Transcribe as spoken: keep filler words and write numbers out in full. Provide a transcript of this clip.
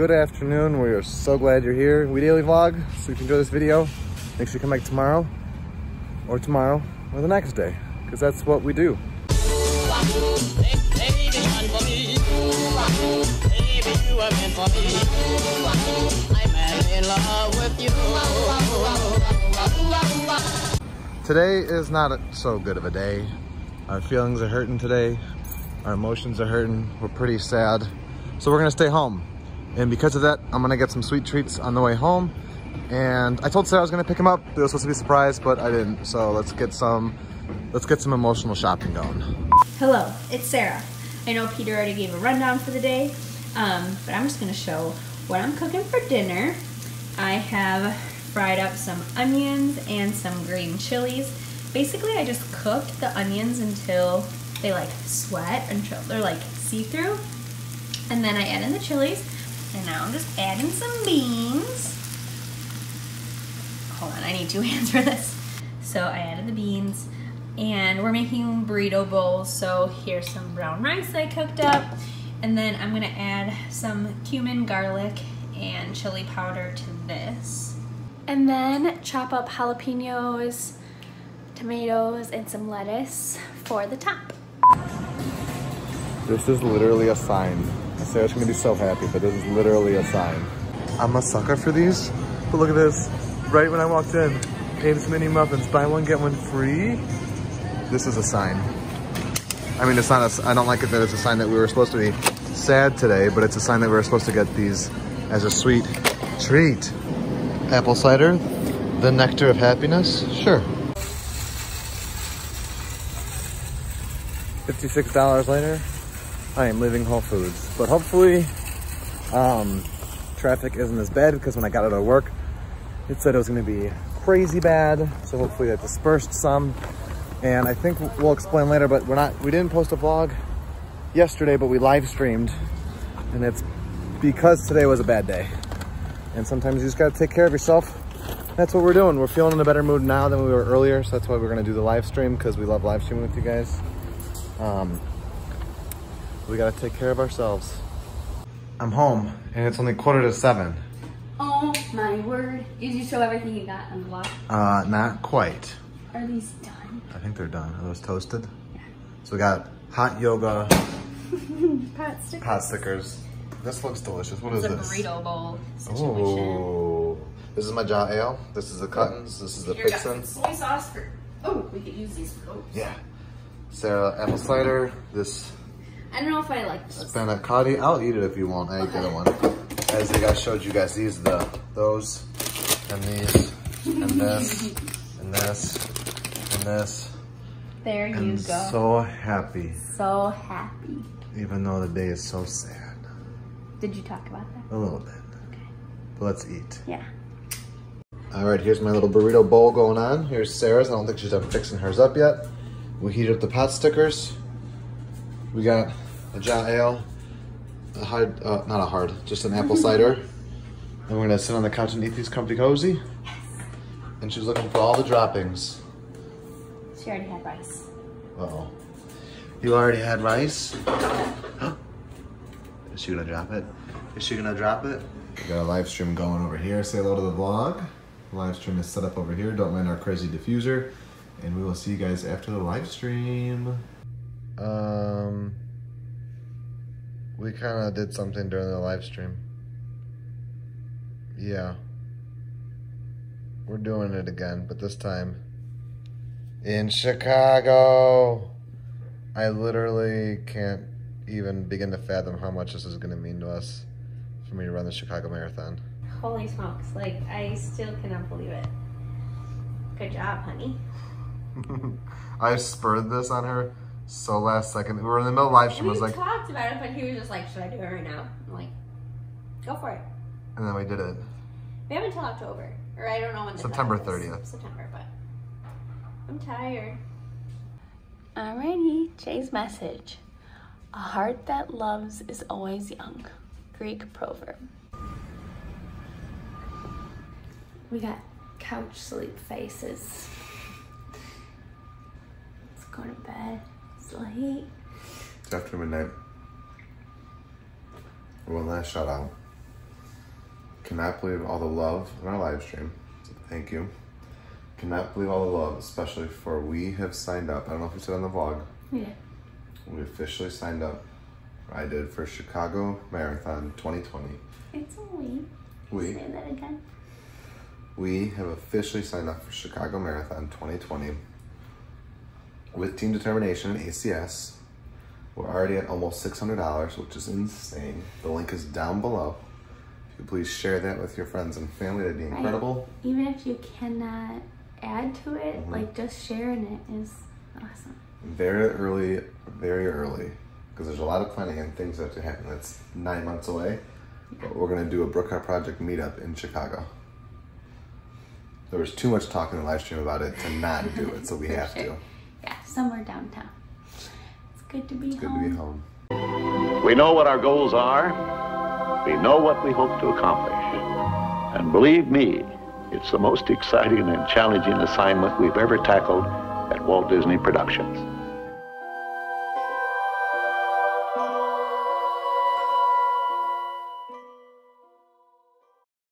Good afternoon. We are so glad you're here. We daily vlog, so if you enjoy this video, make sure you come back tomorrow or tomorrow or the next day, because that's what we do. Today is not a, so good of a day. Our feelings are hurting today. Our emotions are hurting. We're pretty sad. So we're gonna stay home. And because of that, I'm gonna get some sweet treats on the way home. And I told Sarah I was gonna pick them up. They were supposed to be surprised, but I didn't. So let's get some, let's get some emotional shopping going. Hello, it's Sarah. I know Peter already gave a rundown for the day, um, but I'm just gonna show what I'm cooking for dinner. I have fried up some onions and some green chilies. Basically, I just cooked the onions until they like sweat, until they're like see-through. And then I add in the chilies. And now I'm just adding some beans. Hold on, I need two hands for this. So I added the beans, and we're making burrito bowls. So here's some brown rice I cooked up. And then I'm gonna add some cumin, garlic, and chili powder to this. And then chop up jalapenos, tomatoes, and some lettuce for the top. This is literally a sign. Sarah's gonna be so happy, but this is literally a sign. I'm a sucker for these, but look at this. Right when I walked in, Dave's Mini Muffins, buy one, get one free. This is a sign. I mean, it's not a, I don't like it that it's a sign that we were supposed to be sad today, but it's a sign that we were supposed to get these as a sweet treat. Apple cider, the nectar of happiness, sure. fifty-six dollars later. I am leaving Whole Foods, but hopefully um, traffic isn't as bad, because when I got out of work, it said it was gonna be crazy bad. So hopefully that dispersed some. And I think we'll explain later, but we're not, we didn't post a vlog yesterday, but we live streamed, and it's because today was a bad day. And sometimes you just gotta take care of yourself. That's what we're doing. We're feeling in a better mood now than we were earlier. So that's why we're gonna do the live stream, because we love live streaming with you guys. Um, We gotta take care of ourselves. I'm home, and it's only quarter to seven. Oh my word. Did you show everything you got on the walk? Uh, not quite. Are these done? I think they're done. Are those toasted? Yeah. So we got hot yoga. Pot stickers. Pot stickers. This looks delicious. What it's is a this? A burrito bowl situation. Ooh. This is my jaw ale. This is the Cuttons. This is the Pixon. Soy sauce for, oh, we could use these for oats. Yeah. Sarah, apple cider. This. I don't know if I like this. Spanacotti. I'll eat it if you want. I ain't gonna want it. As I think I showed you guys, these the those and these and this and this and this. There you and go. So happy. So happy. Even though the day is so sad. Did you talk about that? A little bit. Okay. But let's eat. Yeah. All right. Here's my little burrito bowl going on. Here's Sarah's. I don't think she's done fixing hers up yet. We heat up the pot stickers. We got a jaw ale, a hard, uh, not a hard, just an apple cider. And we're gonna sit on the couch and eat these comfy cozy. Yes. And she's looking for all the droppings. She already had rice. Uh-oh. You already had rice? Is she gonna drop it? Is she gonna drop it? We got a live stream going over here. Say hello to the vlog. The live stream is set up over here. Don't mind our crazy diffuser. And we will see you guys after the live stream. Um, we kind of did something during the live stream. Yeah. We're doing it again, but this time in Chicago. I literally can't even begin to fathom how much this is going to mean to us for me to run the Chicago Marathon. Holy smokes. Like, I still cannot believe it. Good job, honey. I spurred this on her. So last second, we were in the middle of live stream. We was like, talked about it, but he was just like, should I do it right now? I'm like, go for it. And then we did it. We have until October, or I don't know when. September thirtieth. September, but I'm tired. Alrighty, Jay's message. A heart that loves is always young. Greek proverb. We got couch sleep faces. Let's go to bed. Late. It's after midnight. One last shout out Cannot believe all the love in our live stream. Thank you. Cannot believe all the love, especially for we have signed up. I don't know if we said on the vlog. Yeah. We officially signed up. I did for Chicago Marathon twenty twenty. It's a we. We. Say that again. We have officially signed up for Chicago Marathon twenty twenty. With Team Determination and A C S, we're already at almost six hundred dollars, which is insane. The link is down below. If you please share that with your friends and family, that'd be incredible. I, even if you cannot add to it, mm-hmm. like just sharing it is awesome. Very early, very early, because there's a lot of planning and things that have to happen. That's nine months away, but we're going to do a Brookhart Project meetup in Chicago. There was too much talk in the live stream about it to not do it, so we have sure. to. Yeah, somewhere downtown. It's good to be it's home. It's good to be home. We know what our goals are. We know what we hope to accomplish. And believe me, it's the most exciting and challenging assignment we've ever tackled at Walt Disney Productions.